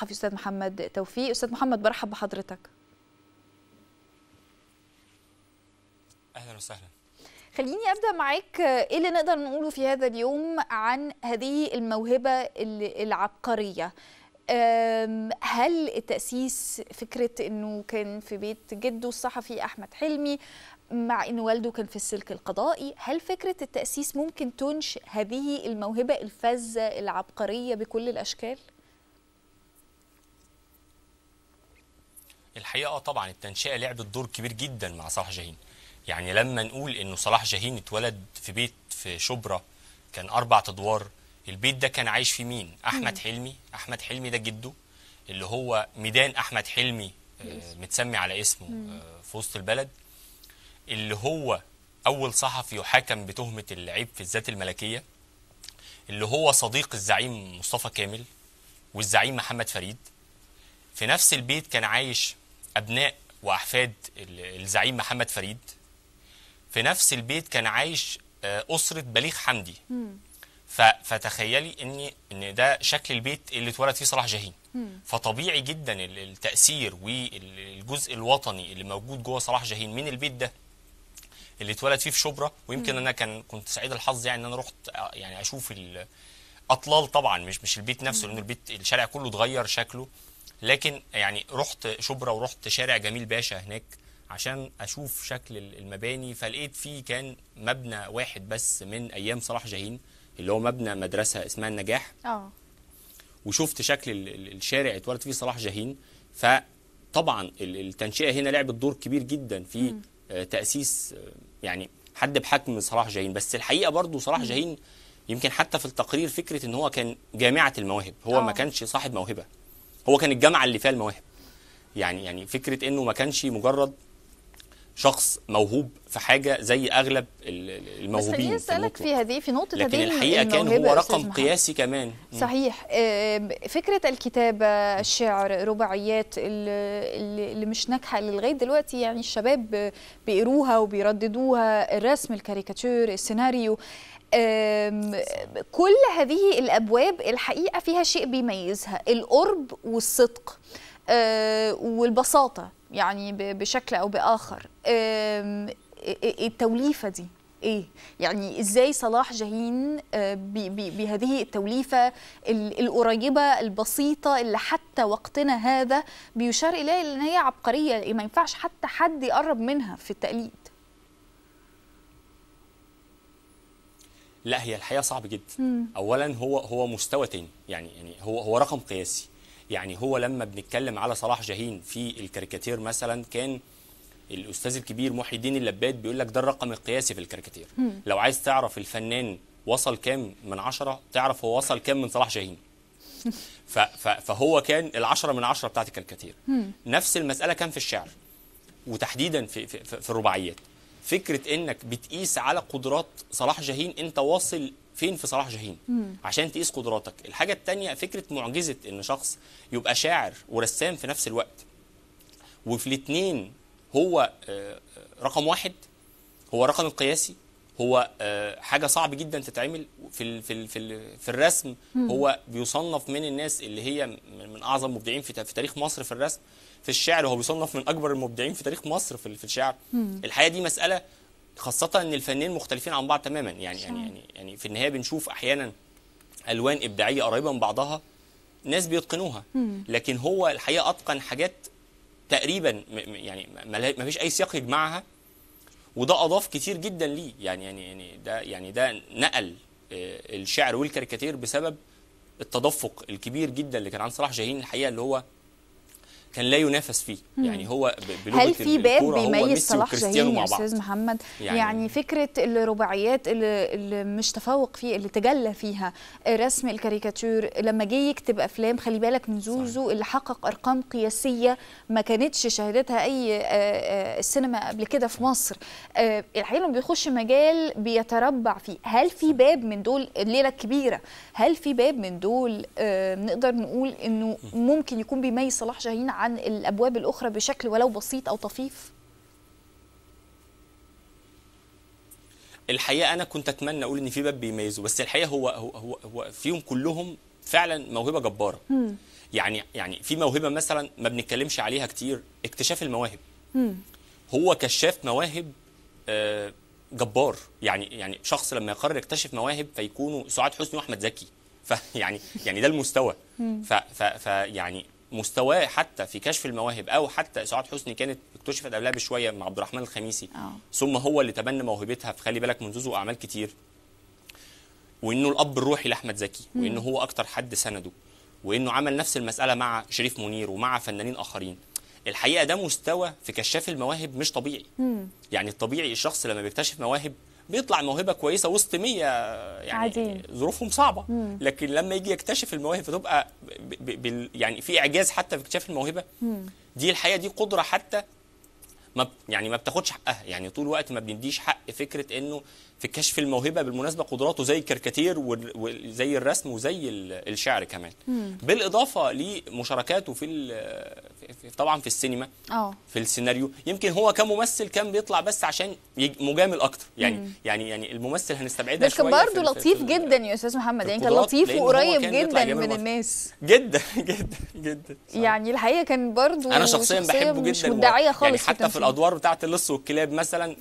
الصحفي أستاذ محمد توفيق. أستاذ محمد برحب بحضرتك. أهلا وسهلا. خليني أبدأ معاك، إيه اللي نقدر نقوله في هذا اليوم عن هذه الموهبة العبقرية؟ هل التأسيس فكرة أنه كان في بيت جده الصحفي أحمد حلمي مع أن والده كان في السلك القضائي، هل فكرة التأسيس ممكن تنشئ هذه الموهبة الفذة العبقرية بكل الأشكال؟ الحقيقة طبعا التنشئة لعبت دور كبير جدا مع صلاح جاهين. يعني لما نقول أنه صلاح جاهين اتولد في بيت في شبرا كان 4 أدوار، البيت ده كان عايش في مين؟ أحمد حلمي. أحمد حلمي ده جده اللي هو ميدان أحمد حلمي متسمي على اسمه في وسط البلد، اللي هو أول صحفي يحاكم بتهمة اللعيب في الذات الملكية، اللي هو صديق الزعيم مصطفى كامل والزعيم محمد فريد. في نفس البيت كان عايش أبناء وأحفاد الزعيم محمد فريد. في نفس البيت كان عايش أسرة بليغ حمدي. فتخيلي ان ده شكل البيت اللي اتولد فيه صلاح جاهين. فطبيعي جدا التأثير والجزء الوطني اللي موجود جوه صلاح جاهين من البيت ده اللي اتولد فيه في شبرا. ويمكن انا كنت سعيد الحظ يعني ان انا رحت يعني اشوف الاطلال، طبعا مش البيت نفسه لان البيت الشارع كله اتغير شكله، لكن يعني رحت شبرا ورحت شارع جميل باشا هناك عشان اشوف شكل المباني. فلقيت فيه كان مبنى واحد بس من ايام صلاح جاهين اللي هو مبنى مدرسة اسمها النجاح. وشفت شكل الشارع اتولد فيه صلاح جاهين. فطبعا التنشئة هنا لعبت دور كبير جدا في تأسيس يعني حد بحجم صلاح جاهين. بس الحقيقة برضو صلاح جاهين يمكن حتى في التقرير فكرة ان هو كان جامعة المواهب، هو ما كانش صاحب موهبة، هو كان الجامعة اللي فيها المواهب. يعني فكرة انه ما كانش مجرد شخص موهوب في حاجه زي اغلب الموهوبين. بس خليني اسالك في هذه في نقطه، لكن الحقيقه كان هو رقم قياسي كمان. صحيح. فكره الكتابه، الشعر، رباعيات اللي مش ناجحه لغايه دلوقتي يعني الشباب بيقروها وبيرددوها، الرسم، الكاريكاتير، السيناريو، كل هذه الابواب الحقيقه فيها شيء بيميزها، القرب والصدق والبساطه يعني بشكل أو بآخر. التوليفة دي إيه؟ يعني إزاي صلاح جاهين بهذه التوليفة القريبة البسيطة اللي حتى وقتنا هذا بيشار إليها لأن هي عبقرية ما ينفعش حتى حد يقرب منها في التقليد؟ لا هي الحقيقة صعب جدا. أولا هو مستوى تاني، يعني هو رقم قياسي. يعني هو لما بنتكلم على صلاح جاهين في الكاريكاتير مثلا، كان الاستاذ الكبير محيي الدين اللباد بيقول لك ده الرقم القياسي في الكاريكاتير. لو عايز تعرف الفنان وصل كام من 10 تعرف هو وصل كام من صلاح جاهين. فهو كان ال10 من 10 بتاعت الكاريكاتير. نفس المسألة كان في الشعر وتحديدا في الرباعيات. فكرة انك بتقيس على قدرات صلاح جاهين، انت واصل فين في صلاح جاهين عشان تقيس قدراتك. الحاجة التانية فكرة معجزة ان شخص يبقى شاعر ورسام في نفس الوقت، وفي الاتنين هو رقم واحد، هو رقم القياسي، هو حاجة صعب جدا تتعمل. في الرسم هو بيصنف من الناس اللي هي من اعظم مبدعين في تاريخ مصر في الرسم. في الشعر هو بيصنف من اكبر المبدعين في تاريخ مصر في الشعر. الحقيقة دي مسألة، خاصة ان الفنانين مختلفين عن بعض تماما. يعني في النهاية بنشوف احيانا الوان ابداعية قريبة من بعضها، ناس بيتقنوها، لكن هو الحقيقة اتقن حاجات تقريبا يعني ما فيش اي سياق يجمعها، وده اضاف كتير جدا ليه. ده نقل الشعر والكاريكاتير بسبب التدفق الكبير جدا اللي كان عند صلاح جاهين الحقيقة، اللي هو كان لا ينافس فيه. يعني هو بلغة هل في باب بيميز صلاح جاهين يا استاذ محمد؟ يعني فكره الرباعيات اللي مش تفوق فيه، اللي تجلى فيها رسم، الكاريكاتير، لما جه يكتب افلام خلي بالك من زوزو. صحيح. اللي حقق ارقام قياسيه ما كانتش شهدتها اي السينما قبل كده في مصر. الحقيقه لما بيخش مجال بيتربع فيه. هل في باب من دول الليله الكبيره، هل في باب من دول نقدر نقول انه ممكن يكون بيميز صلاح جاهين عن الأبواب الأخرى بشكل ولو بسيط أو طفيف؟ الحقيقة أنا كنت أتمنى أقول إن في باب بيميزه، بس الحقيقة هو فيهم كلهم فعلا موهبة جبارة. يعني في موهبه مثلا ما بنتكلمش عليها كتير، اكتشاف المواهب. هو كشاف مواهب جبار، يعني شخص لما يقرر يكتشف مواهب فيكونوا سعاد حسني واحمد زكي، يعني ده المستوى. فيعني مستواه حتى في كشف المواهب، او حتى سعاد حسني كانت اكتشفت قبلها بشويه مع عبد الرحمن الخميسي، ثم هو اللي تبنى موهبتها في خلي بالك منذ اعمال كتير، وانه الاب الروحي لاحمد زكي، وانه هو اكتر حد سنده، وانه عمل نفس المساله مع شريف منير ومع فنانين اخرين. الحقيقه ده مستوى في كشاف المواهب مش طبيعي. يعني الطبيعي الشخص لما بيكتشف مواهب بيطلع موهبه كويسه وسط 100 يعني ظروفهم صعبه، لكن لما يجي يكتشف المواهب فتبقى يعني في اعجاز حتى في اكتشاف الموهبه. دي الحقيقه دي قدره حتى ما بتاخدش حقها، يعني طول الوقت ما بنديش حق فكره انه في كشف الموهبه. بالمناسبه قدراته زي الكاريكاتير وزي الرسم وزي الشعر كمان، بالاضافه لمشاركاته في طبعا في السينما، في السيناريو. يمكن هو كممثل كان بيطلع بس عشان مجامل اكتر، يعني الممثل هنستبعدها شويه، لكن برضه لطيف جدا يا استاذ محمد، يعني كان لطيف وقريب جدا من الناس جدا جدا جدا. يعني الحقيقه كان برضه انا شخصيا بحبه جدا، مدعيه خالص يعني حتى في الادوار بتاعه اللص والكلاب مثلا،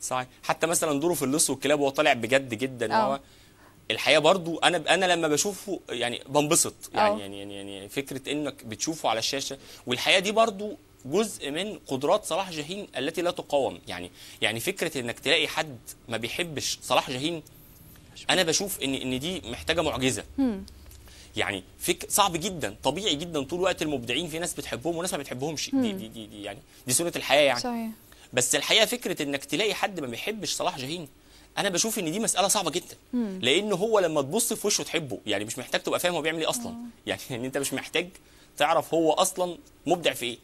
صحيح حتى مثلا دوره في اللص والكلاب وهو طالع بجد جدا. هو الحقيقه برضو انا لما بشوفه يعني بنبسط، يعني فكره انك بتشوفه على الشاشه. والحقيقه دي برضو جزء من قدرات صلاح جاهين التي لا تقاوم. يعني فكره انك تلاقي حد ما بيحبش صلاح جاهين، انا بشوف ان دي محتاجه معجزه. يعني صعب جدا، طبيعي جدا طول الوقت المبدعين في ناس بتحبهم وناس ما بتحبهمش، دي يعني دي سنه الحياه يعني، صحيح. بس الحقيقه فكره انك تلاقي حد ما بيحبش صلاح جاهين، انا بشوف ان دي مساله صعبه جدا، لان هو لما تبص في وشه تحبه، يعني مش محتاج تبقى فاهم هو بيعمل ايه اصلا. يعني انت مش محتاج تعرف هو اصلا مبدع في ايه،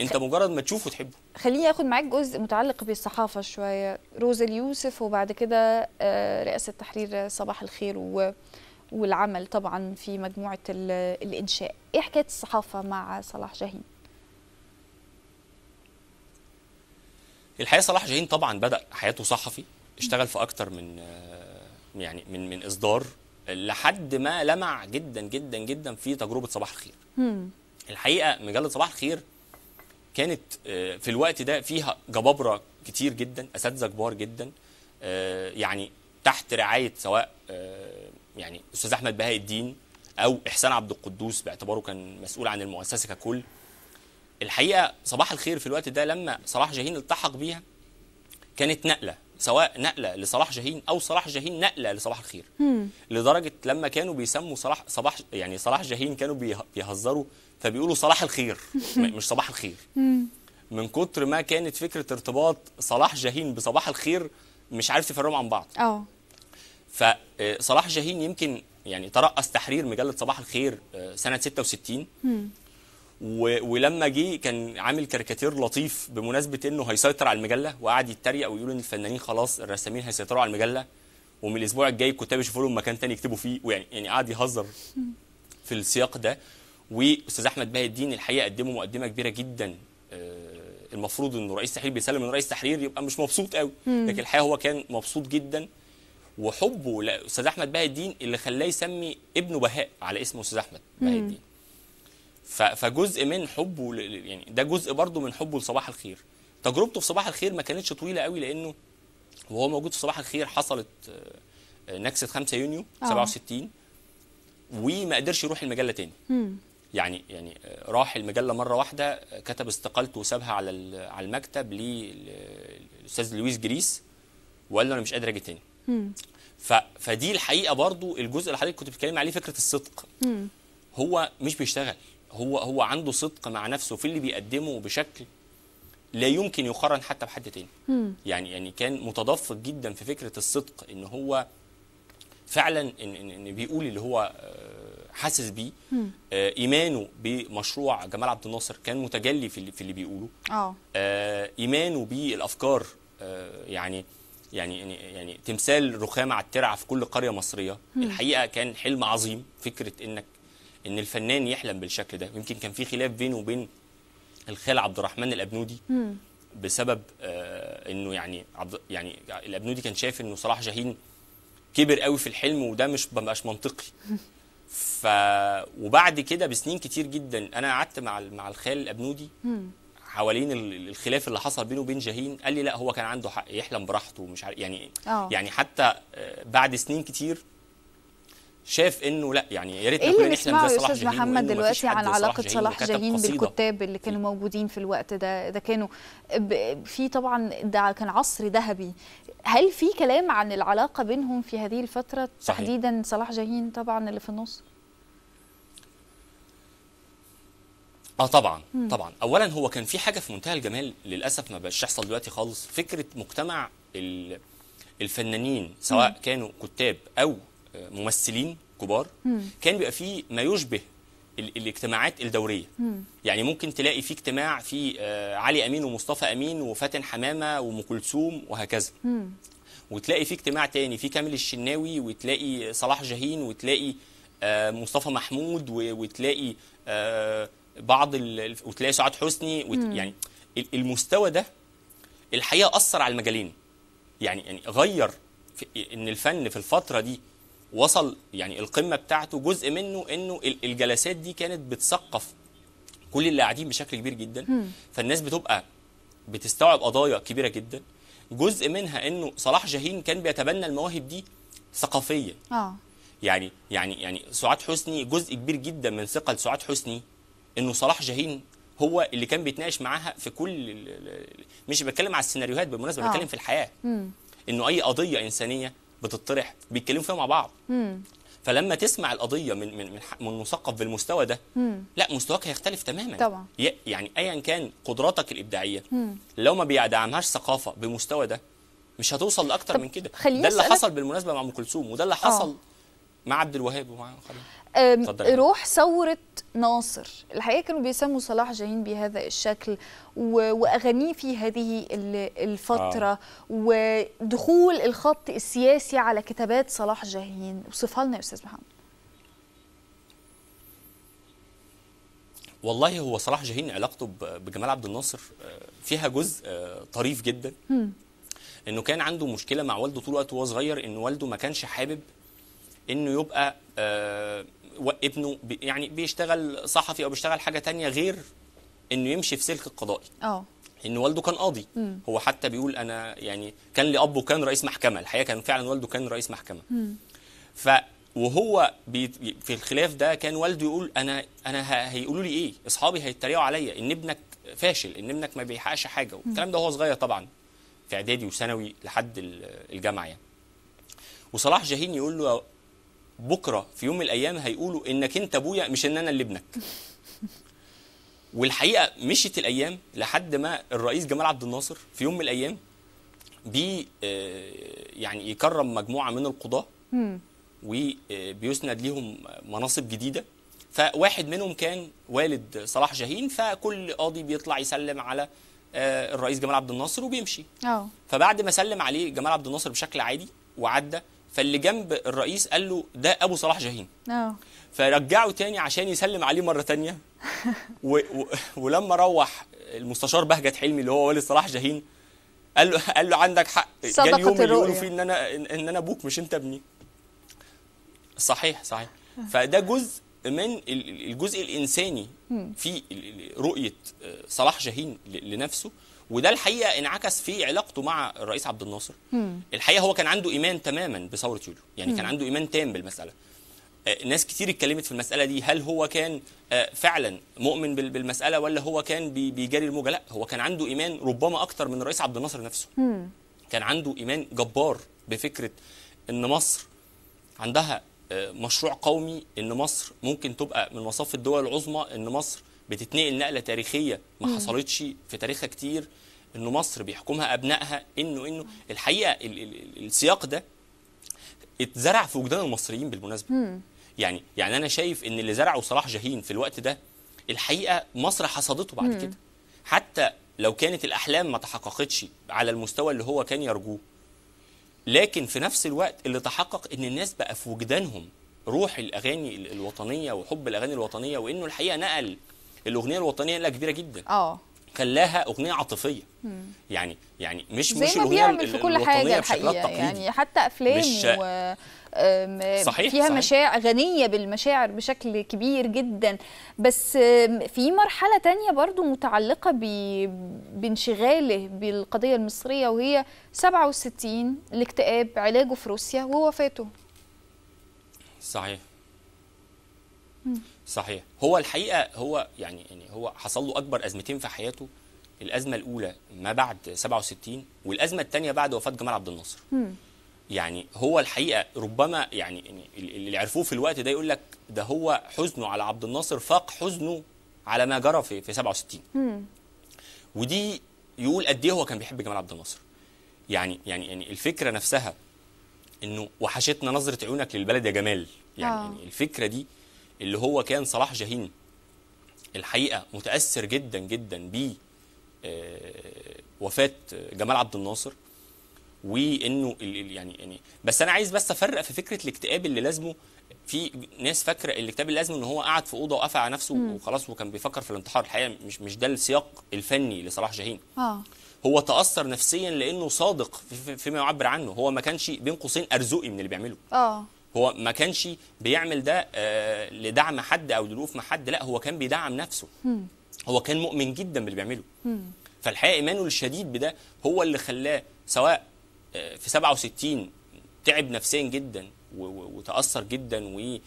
انت مجرد ما تشوفه تحبه. خليني اخد معاك جزء متعلق بالصحافه شويه، روزا اليوسف وبعد كده رئاسه تحرير صباح الخير والعمل طبعا في مجموعه الانشاء. ايه حكايه الصحافه مع صلاح جاهين؟ الحقيقه صلاح جاهين طبعا بدأ حياته صحفي، اشتغل في اكتر من يعني من اصدار لحد ما لمع جدا جدا جدا في تجربه صباح الخير. الحقيقه مجله صباح الخير كانت في الوقت ده فيها جبابره كتير جدا، اساتذه كبار جدا، يعني تحت رعايه سواء يعني استاذ احمد بهاء الدين او احسان عبد القدوس باعتباره كان مسؤول عن المؤسسه ككل. الحقيقه صباح الخير في الوقت ده لما صلاح جاهين التحق بيها كانت نقله، سواء نقله لصلاح جاهين او صلاح جاهين نقله لصباح الخير. لدرجه لما كانوا بيسموا صلاح يعني صلاح جاهين كانوا بيهزروا فبيقولوا صلاح الخير مش صباح الخير، من كتر ما كانت فكره ارتباط صلاح جاهين بصباح الخير مش عارف تفرقهم عن بعض. فصلاح جاهين يمكن يعني ترأس تحرير مجله صباح الخير سنه 66، ولما جه كان عامل كاريكاتير لطيف بمناسبه انه هيسيطر على المجله، وقعد يتريق ويقول ان الفنانين خلاص الرسامين هيسيطروا على المجله، ومن الاسبوع الجاي الكتاب يشوفوا لهم مكان ثاني يكتبوا فيه، ويعني قعد يهزر في السياق ده. واستاذ احمد بهاء الدين الحقيقه قدموا مقدمه كبيره جدا، المفروض انه رئيس تحرير بيسلم ان رئيس تحرير يبقى مش مبسوط قوي، لكن الحقيقه هو كان مبسوط جدا، وحبه لاستاذ احمد بهاء الدين اللي خلاه يسمي ابنه بهاء على اسم استاذ احمد بهاء الدين. فجزء من حبه يعني ده جزء برضه من حبه لصباح الخير. تجربته في صباح الخير ما كانتش طويله قوي، لانه وهو موجود في صباح الخير حصلت نكسه 5 يونيو 67، وما قدرش يروح المجله تاني. يعني راح المجله مره واحده، كتب استقالته وسابها على المكتب للاستاذ لويس جريس، وقال له انا مش قادر اجي تاني. فدي الحقيقه برضه الجزء اللي حضرتك كنت بتتكلم عليه، فكره الصدق. هو مش بيشتغل، هو عنده صدق مع نفسه في اللي بيقدمه بشكل لا يمكن يقارن حتى بحد تاني. يعني كان متدفق جدا في فكره الصدق، ان هو فعلا إن بيقول اللي هو حاسس بيه. ايمانه بمشروع جمال عبد الناصر كان متجلي في اللي بيقوله. ايمانه بالافكار، يعني تمثال رخام على الترعه في كل قريه مصريه. الحقيقه كان حلم عظيم فكره ان الفنان يحلم بالشكل ده. يمكن كان في خلاف بينه وبين الخال عبد الرحمن الأبنودي، بسبب انه يعني الأبنودي كان شايف انه صلاح جاهين كبر قوي في الحلم، وده مش منطقي. وبعد كده بسنين كتير جدا انا قعدت مع الخال الأبنودي حوالين الخلاف اللي حصل بينه وبين جاهين. قال لي لا هو كان عنده حق يحلم براحته ومش عارف يعني يعني حتى بعد سنين كتير شاف انه لا يعني يا ريت نحن نحلم زي صلاح جاهين. محمد دلوقتي عن علاقه صلاح جاهين بالكتاب اللي كانوا موجودين في الوقت ده كانوا في طبعا ده كان عصر ذهبي. هل في كلام عن العلاقه بينهم في هذه الفتره؟ صحيح. تحديدا صلاح جاهين طبعا اللي في النص. طبعا طبعا. اولا هو كان في حاجه في منتهى الجمال للاسف ما بقاش يحصل دلوقتي خالص، فكره مجتمع الفنانين سواء كانوا كتاب او ممثلين كبار كان بيبقى فيه ما يشبه الاجتماعات الدوريه. يعني ممكن تلاقي في اجتماع في علي امين ومصطفى امين وفاتن حمامه وام كلثوم وهكذا، وتلاقي في اجتماع تاني في كامل الشناوي، وتلاقي صلاح جاهين، وتلاقي مصطفى محمود، وتلاقي وتلاقي سعاد حسني، يعني المستوى ده الحقيقه اثر على المجالين. يعني غير ان الفن في الفتره دي وصل يعني القمه بتاعته جزء منه انه الجلسات دي كانت بتثقف كل اللي قاعدين بشكل كبير جدا، فالناس بتبقى بتستوعب قضايا كبيره جدا. جزء منها انه صلاح جاهين كان بيتبنى المواهب دي ثقافيا. يعني سعاد حسني جزء كبير جدا من ثقل سعاد حسني انه صلاح جاهين هو اللي كان بيتناقش معاها في كل، مش بتكلم على السيناريوهات بالمناسبه، بتكلم في الحياه، انه اي قضيه انسانيه بتطرح بيتكلموا فيها مع بعض. فلما تسمع القضيه من مثقف بالمستوى ده، لا مستواك هيختلف تماما طبعا. يعني ايا كان قدراتك الابداعيه لو ما بيدعمهاش ثقافه بالمستوى ده مش هتوصل لاكتر من كده. ده اللي حصل بالمناسبه مع ام كلثوم، وده اللي حصل مع عبد الوهاب ومع روح ثورة ناصر. الحقيقة كانوا بيسموا صلاح جاهين بهذا الشكل وأغانيه في هذه الفترة ودخول الخط السياسي على كتابات صلاح جاهين. وصفها لنا يا أستاذ محمد. والله هو صلاح جاهين علاقته بجمال عبد الناصر فيها جزء طريف جدا، إنه كان عنده مشكلة مع والده طول الوقت وهو صغير، إن والده ما كانش حابب انه يبقى ابنه يعني بيشتغل صحفي او بيشتغل حاجه تانية غير انه يمشي في سلك القضائي. ان والده كان قاضي، هو حتى بيقول انا يعني كان لي ابو كان رئيس محكمه. الحقيقه كان فعلا والده كان رئيس محكمه. وهو في الخلاف ده كان والده يقول انا هيقولوا لي ايه؟ اصحابي هيتريقوا عليا ان ابنك فاشل، ان ابنك ما بيحققش حاجه، والكلام ده وهو صغير طبعا في اعدادي وثانوي لحد الجامعه يعني. وصلاح جاهين يقول له بكره في يوم من الايام هيقولوا انك انت ابويا مش ان انا اللي ابنك. والحقيقه مشيت الايام لحد ما الرئيس جمال عبد الناصر في يوم من الايام يعني يكرم مجموعه من القضاه وبيسند ليهم مناصب جديده، فواحد منهم كان والد صلاح جاهين، فكل قاضي بيطلع يسلم على الرئيس جمال عبد الناصر وبيمشي. فبعد ما سلم عليه جمال عبد الناصر بشكل عادي وعدى، فاللي جنب الرئيس قال له ده ابو صلاح جاهين. فرجعه تاني عشان يسلم عليه مره تانيه. ولما روح المستشار بهجة حلمي اللي هو والد صلاح جاهين قال له عندك حق، جه اليوم اللي يقولوا فيه ان انا ابوك مش انت ابني. صحيح. فده جزء من الجزء الانساني في رؤيه صلاح جاهين لنفسه، وده الحقيقه انعكس في علاقته مع الرئيس عبد الناصر. الحقيقه هو كان عنده ايمان تماما بثوره يوليو، يعني كان عنده ايمان تام بالمساله. ناس كتير اتكلمت في المساله دي، هل هو كان فعلا مؤمن بالمساله ولا هو كان بيجري الموجه؟ لا، هو كان عنده ايمان ربما اكتر من الرئيس عبد الناصر نفسه. كان عنده ايمان جبار بفكره ان مصر عندها مشروع قومي، ان مصر ممكن تبقى من مصاف الدول العظمى، ان مصر بتتنقل نقله تاريخيه ما حصلتش في تاريخها كتير، انه مصر بيحكمها ابنائها، انه الحقيقه السياق ده اتزرع في وجدان المصريين بالمناسبه. يعني انا شايف ان اللي زرعه صلاح جاهين في الوقت ده الحقيقه مصر حصدته بعد كده، حتى لو كانت الاحلام ما تحققتش على المستوى اللي هو كان يرجوه، لكن في نفس الوقت اللي تحقق ان الناس بقى في وجدانهم روح الاغاني الوطنيه وحب الاغاني الوطنيه، وانه الحقيقه نقل الاغنيه الوطنيه لها كبيره جدا. خلاها اغنيه عاطفيه. يعني مش الاغنيه الوطنيه بشكلها التقليدي، يعني حتى افلام صحيح فيها مشاعر غنية بالمشاعر بشكل كبير جدا، بس في مرحلة تانية برضو متعلقة بانشغاله بالقضية المصرية، وهي 67 الاكتئاب، علاجه في روسيا ووفاته. صحيح صحيح. هو الحقيقة هو يعني هو حصل له أكبر أزمتين في حياته، الأزمة الأولى ما بعد 67 والأزمة الثانية بعد وفاة جمال عبد الناصر. يعني هو الحقيقة ربما يعني اللي عرفوه في الوقت ده يقول لك ده هو حزنه على عبد الناصر فاق حزنه على ما جرى في 67. ودي يقول قد إيه هو كان بيحب جمال عبد الناصر. يعني الفكرة نفسها إنه وحشتنا نظرة عيونك للبلد يا جمال، يعني الفكرة دي اللي هو كان صلاح جاهين الحقيقة متأثر جدا جدا ب وفاة جمال عبد الناصر، وانه يعني بس انا عايز بس افرق في فكره الاكتئاب اللي لازمه. في ناس فاكره الاكتئاب اللي لازمه ان هو قعد في اوضه وقفل على نفسه وخلاص وكان بيفكر في الانتحار. الحقيقه مش ده السياق الفني لصلاح جاهين. هو تاثر نفسيا لانه صادق فيما يعبر عنه. هو ما كانش بين قوسين ارزقي من اللي بيعمله. هو ما كانش بيعمل ده لدعم حد او للوقوف مع حد، لا هو كان بيدعم نفسه. هو كان مؤمن جدا باللي بيعمله. فالحقيقه ايمانه الشديد بده هو اللي خلاه سواء في 67 تعب نفسيا جدا وتاثر جدا و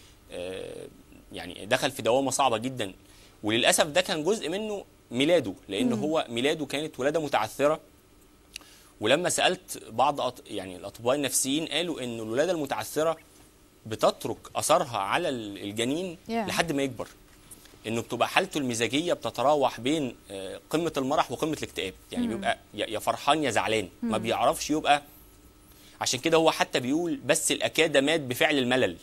يعني دخل في دوامه صعبه جدا، وللاسف ده كان جزء منه ميلاده، لان هو ميلاده كانت ولاده متعثره. ولما سالت بعض يعني الاطباء النفسيين قالوا ان الولاده المتعثره بتترك اثرها على الجنين لحد ما يكبر، انه بتبقى حالته المزاجيه بتتراوح بين قمه المرح وقمه الاكتئاب، يعني بيبقى يا فرحان يا زعلان، ما بيعرفش يبقى. عشان كده هو حتى بيقول بس الاكاده مات بفعل الملل.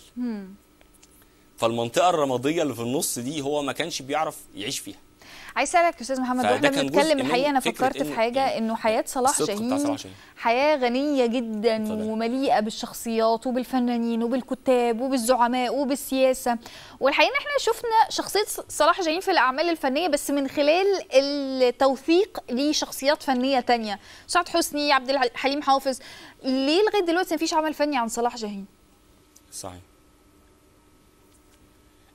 فالمنطقه الرماديه اللي في النص دي هو ما كانش بيعرف يعيش فيها. عايز اسالك يا استاذ محمد واحنا بنتكلم الحقيقه، انا فكرت في حاجه انه حياه صلاح جاهين حياه غنيه جدا ومليئه بالشخصيات وبالفنانين وبالكتاب وبالزعماء وبالسياسه، والحقيقه احنا شفنا شخصيه صلاح جاهين في الاعمال الفنيه بس من خلال التوثيق لشخصيات فنيه ثانيه، سعاد حسني، عبد الحليم حافظ. ليه لغايه دلوقتي مفيش عمل فني عن صلاح جاهين؟ صحيح.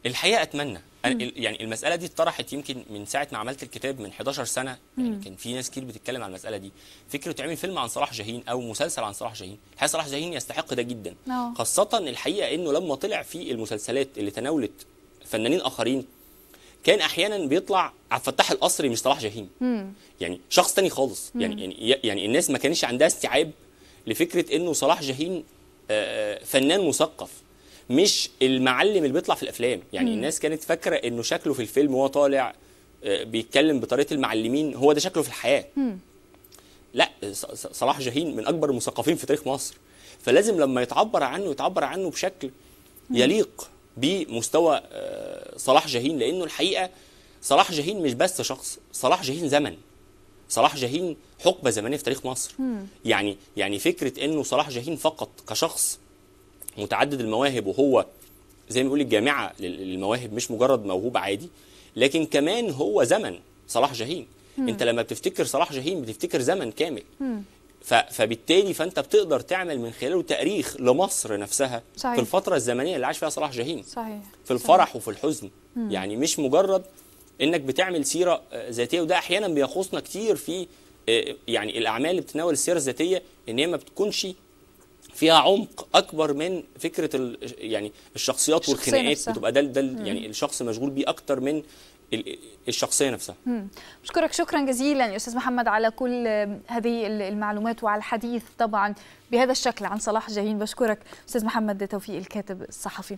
الحقيقه اتمنى يعني المسألة دي اتطرحت يمكن من ساعة ما عملت الكتاب من 11 سنة، يعني كان في ناس كتير بتتكلم عن المسألة دي، فكرة يعمل فيلم عن صلاح جاهين أو مسلسل عن صلاح جاهين. الحقيقة صلاح جاهين يستحق ده جدا، خاصة الحقيقة إنه لما طلع في المسلسلات اللي تناولت فنانين آخرين كان أحيانا بيطلع عبد الفتاح القصري مش صلاح جاهين، يعني شخص تاني خالص. يعني الناس ما كانش عندها استيعاب لفكرة إنه صلاح جاهين فنان مثقف مش المعلم اللي بيطلع في الافلام. يعني الناس كانت فاكره انه شكله في الفيلم وهو طالع بيتكلم بطريقه المعلمين هو ده شكله في الحياه. لا، صلاح جاهين من اكبر المثقفين في تاريخ مصر، فلازم لما يتعبر عنه بشكل يليق بمستوى صلاح جاهين، لانه الحقيقه صلاح جاهين مش بس شخص، صلاح جاهين زمن، صلاح جاهين حقبه زمنيه في تاريخ مصر. يعني فكره انه صلاح جاهين فقط كشخص متعدد المواهب وهو زي ما بيقول الجامعه للمواهب مش مجرد موهوب عادي، لكن كمان هو زمن. صلاح جاهين انت لما بتفتكر صلاح جاهين بتفتكر زمن كامل، فبالتالي فانت بتقدر تعمل من خلاله تاريخ لمصر نفسها. صحيح. في الفتره الزمنيه اللي عاش فيها صلاح جاهين. صحيح. في الفرح. صحيح. وفي الحزن. يعني مش مجرد انك بتعمل سيره ذاتيه، وده احيانا بيخصنا كتير في يعني الاعمال اللي بتناول السيره الذاتيه ان هي ما بتكونش فيها عمق اكبر من فكره يعني الشخصيات والخناقات، بتبقى ده يعني الشخص مشغول بيه اكتر من الشخصيه نفسها. بشكرك شكرا جزيلا يا استاذ محمد على كل هذه المعلومات وعلى الحديث طبعا بهذا الشكل عن صلاح جاهين. بشكرك استاذ محمد توفيق الكاتب الصحفي.